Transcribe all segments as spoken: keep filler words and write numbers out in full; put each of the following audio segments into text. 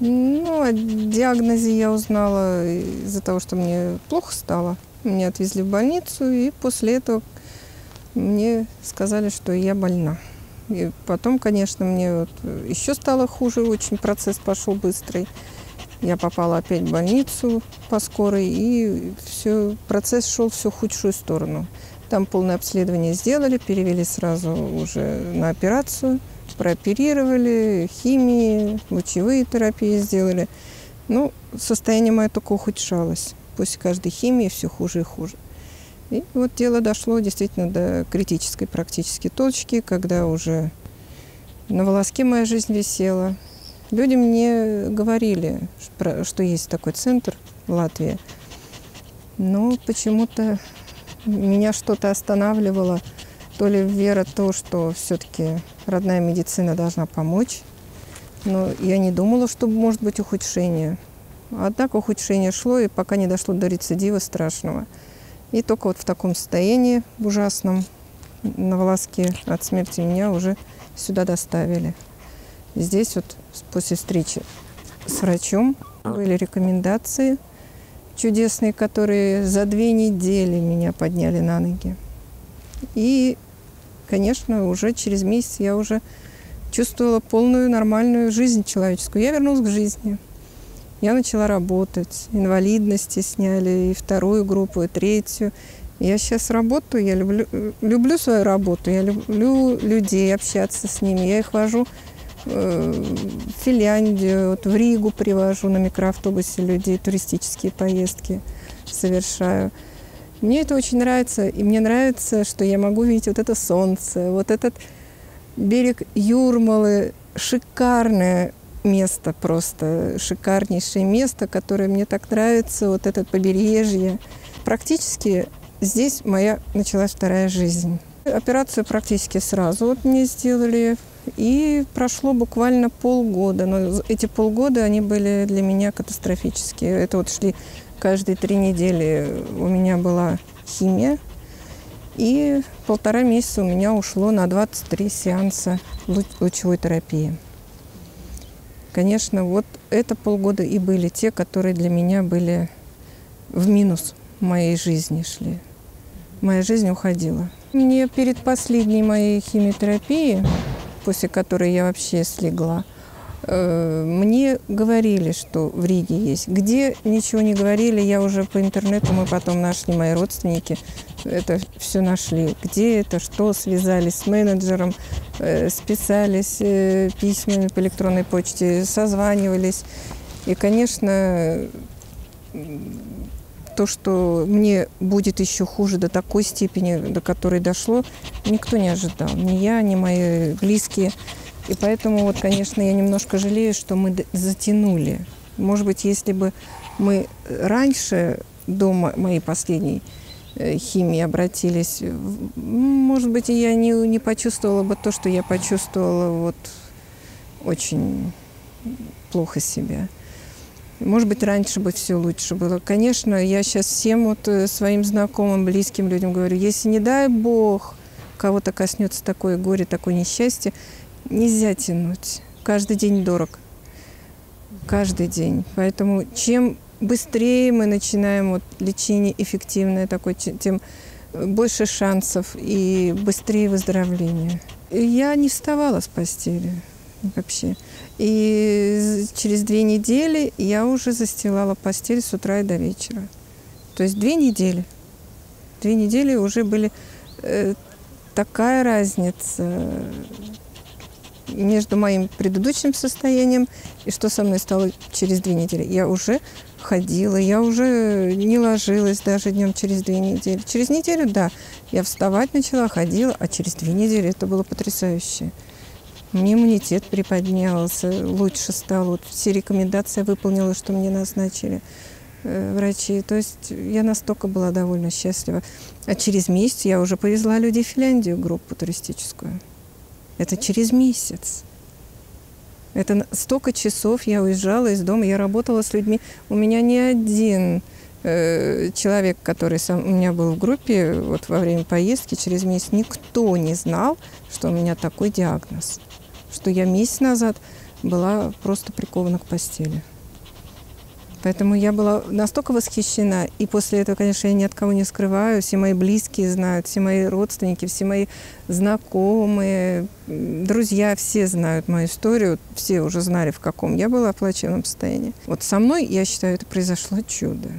Ну, о диагнозе я узнала из-за того, что мне плохо стало. Меня отвезли в больницу, и после этого мне сказали, что я больна. И потом, конечно, мне вот еще стало хуже, очень процесс пошел быстрый. Я попала опять в больницу по скорой, и все, процесс шел все в худшую сторону. Там полное обследование сделали, перевели сразу уже на операцию, прооперировали, химии, лучевые терапии сделали. Ну, состояние мое только ухудшалось. После каждой химии все хуже и хуже. И вот дело дошло действительно до критической практически точки, когда уже на волоске моя жизнь висела. Люди мне говорили, что есть такой центр в Латвии, но почему-то меня что-то останавливало. То ли вера в то, что все-таки родная медицина должна помочь, но я не думала, что может быть ухудшение. Однако ухудшение шло, и пока не дошло до рецидива страшного. И только вот в таком состоянии ужасном, на волоске от смерти, меня уже сюда доставили. Здесь вот после встречи с врачом были рекомендации чудесные, которые за две недели меня подняли на ноги. И, конечно, уже через месяц я уже чувствовала полную нормальную жизнь человеческую. Я вернулась к жизни. Я начала работать, инвалидности сняли, и вторую группу, и третью. Я сейчас работаю, я люблю, люблю свою работу, я люблю людей, общаться с ними. Я их вожу э, в Финляндию, вот в Ригу привожу на микроавтобусе людей, туристические поездки совершаю. Мне это очень нравится, и мне нравится, что я могу видеть вот это солнце, вот этот берег Юрмалы, шикарное место просто, шикарнейшее место, которое мне так нравится, вот это побережье. Практически здесь моя началась вторая жизнь. Операцию практически сразу вот мне сделали, и прошло буквально полгода. Но эти полгода, они были для меня катастрофические. Это вот шли каждые три недели у меня была химия, и полтора месяца у меня ушло на двадцать три сеанса лучевой терапии. Конечно, вот это полгода и были те, которые для меня были в минус моей жизни шли. Моя жизнь уходила. Мне перед последней моей химиотерапией, после которой я вообще слегла, мне говорили, что в Риге есть. Где ничего не говорили, я уже по интернету, мы потом нашли, мои родственники это все нашли. Где это, что, связались с менеджером, списались письмами по электронной почте, созванивались. И, конечно, то, что мне будет еще хуже до такой степени, до которой дошло, никто не ожидал. Ни я, ни мои близкие. И поэтому, вот, конечно, я немножко жалею, что мы затянули. Может быть, если бы мы раньше, до моей последней химии, обратились, может быть, я не, не почувствовала бы то, что я почувствовала вот очень плохо себя. Может быть, раньше бы все лучше было. Конечно, я сейчас всем вот своим знакомым, близким людям говорю, если, не дай бог, кого-то коснется такое горе, такое несчастье, нельзя тянуть. Каждый день дорог. Каждый день. Поэтому чем быстрее мы начинаем вот лечение эффективное такое, тем больше шансов и быстрее выздоровление. Я не вставала с постели вообще. И через две недели я уже застилала постель с утра и до вечера. То есть две недели. Две недели уже были э, такая разница между моим предыдущим состоянием и что со мной стало через две недели. Я уже ходила, я уже не ложилась даже днем через две недели. Через неделю, да, я вставать начала, ходила, а через две недели это было потрясающе. Мне иммунитет приподнялся, лучше стало. Вот все рекомендации выполнила, что мне назначили э, врачи. То есть я настолько была довольно счастлива. А через месяц я уже повезла людей в Финляндию, группу туристическую. Это через месяц. Это столько часов я уезжала из дома, я работала с людьми. У меня ни один э, человек, который сам, у меня был в группе вот, во время поездки, через месяц никто не знал, что у меня такой диагноз. Что я месяц назад была просто прикована к постели. Поэтому я была настолько восхищена. И после этого, конечно, я ни от кого не скрываю. Все мои близкие знают, все мои родственники, все мои знакомые, друзья, все знают мою историю. Все уже знали, в каком я была в плачевном состоянии. Вот со мной, я считаю, это произошло чудо.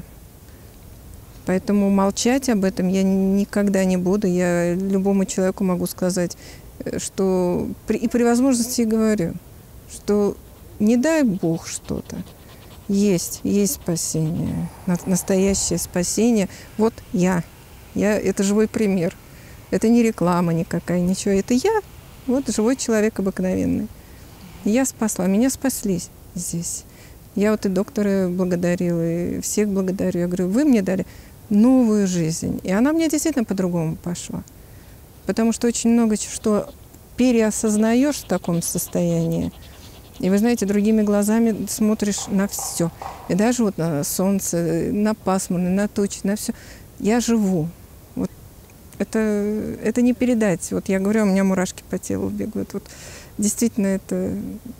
Поэтому молчать об этом я никогда не буду. Я любому человеку могу сказать, что... И при возможности говорю, что не дай Бог что-то. Есть, есть спасение, настоящее спасение. Вот я, я, это живой пример. Это не реклама никакая, ничего. Это я, вот живой человек обыкновенный. Я спасла, меня спасли здесь. Я вот и доктора благодарила, и всех благодарю. Я говорю, вы мне дали новую жизнь. И она мне действительно по-другому пошла. Потому что очень много что переосознаешь в таком состоянии. И вы знаете, другими глазами смотришь на все. И даже вот на солнце, на пасмурно, на тучи, на все. Я живу. Вот. Это, это не передать. Вот я говорю, у меня мурашки по телу бегают. Вот. Действительно, это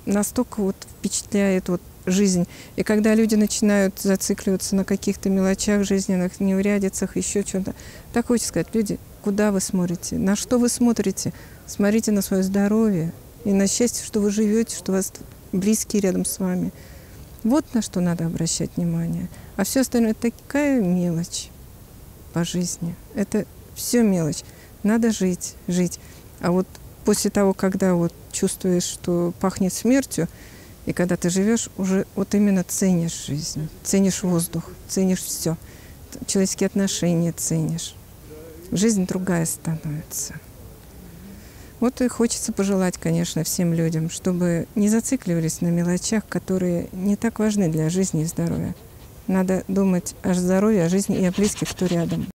настолько вот впечатляет вот жизнь. И когда люди начинают зацикливаться на каких-то мелочах жизненных, неурядицах, еще чем-то, так хочется сказать, люди, куда вы смотрите? На что вы смотрите? Смотрите на свое здоровье. И на счастье, что вы живете, что у вас близкие рядом с вами. Вот на что надо обращать внимание. А все остальное такая мелочь по жизни. Это все мелочь. Надо жить, жить. А вот после того, когда вот чувствуешь, что пахнет смертью, и когда ты живешь, уже вот именно ценишь жизнь, ценишь воздух, ценишь все. Человеческие отношения ценишь. Жизнь другая становится. Вот и хочется пожелать, конечно, всем людям, чтобы не зацикливались на мелочах, которые не так важны для жизни и здоровья. Надо думать о здоровье, о жизни и о близких, кто рядом.